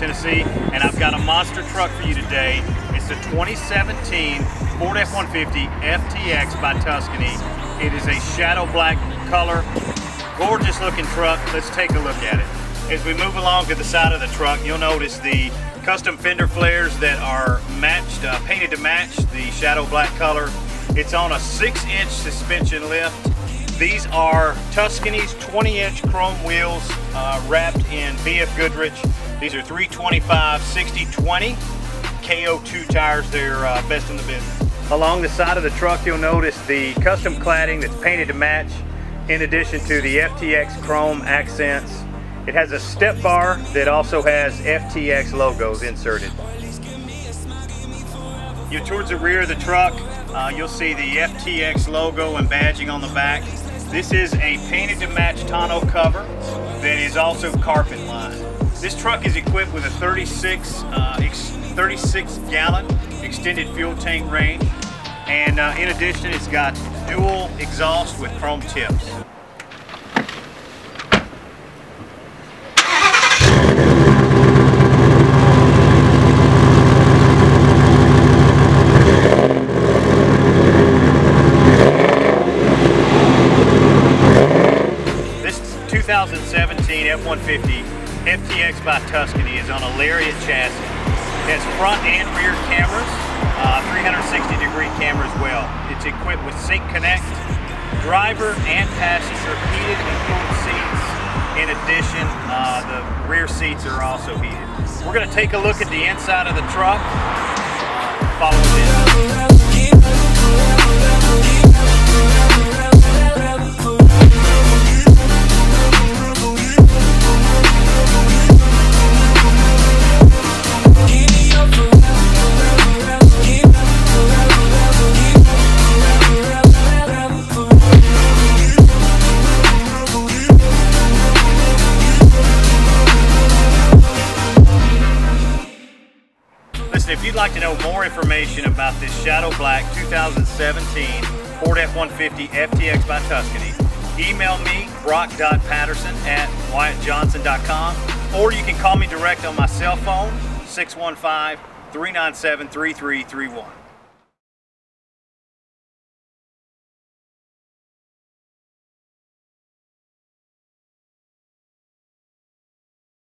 Tennessee, and I've got a monster truck for you today. It's a 2017 Ford F-150 FTX by Tuscany. It is a shadow black color, gorgeous looking truck. Let's take a look at it. As we move along to the side of the truck, you'll notice the custom fender flares that are matched, painted to match the shadow black color. It's on a 6-inch suspension lift. These are Tuscany's 20-inch chrome wheels wrapped in BF Goodrich. These are 325 60/20 KO2 tires. They're best in the business. Along the side of the truck, you'll notice the custom cladding that's painted to match, in addition to the FTX chrome accents. It has a step bar that also has FTX logos inserted. You're towards the rear of the truck, you'll see the FTX logo and badging on the back. This is a painted to match tonneau cover that is also carpet lined. This truck is equipped with a 36 gallon extended fuel tank range. And in addition, it's got dual exhaust with chrome tips. This 2017 F-150 FTX by Tuscany is on a lariat chassis. It has front and rear cameras. 360-degree camera as well. It's equipped with Sync Connect, driver and passenger heated and cooled seats. In addition, the rear seats are also heated. We're going to take a look at the inside of the truck. Follow this. If you'd like to know more information about this shadow black 2017 Ford F-150 FTX by Tuscany, email me, brock.patterson@wyattjohnson.com, or you can call me direct on my cell phone, 615-397-3331.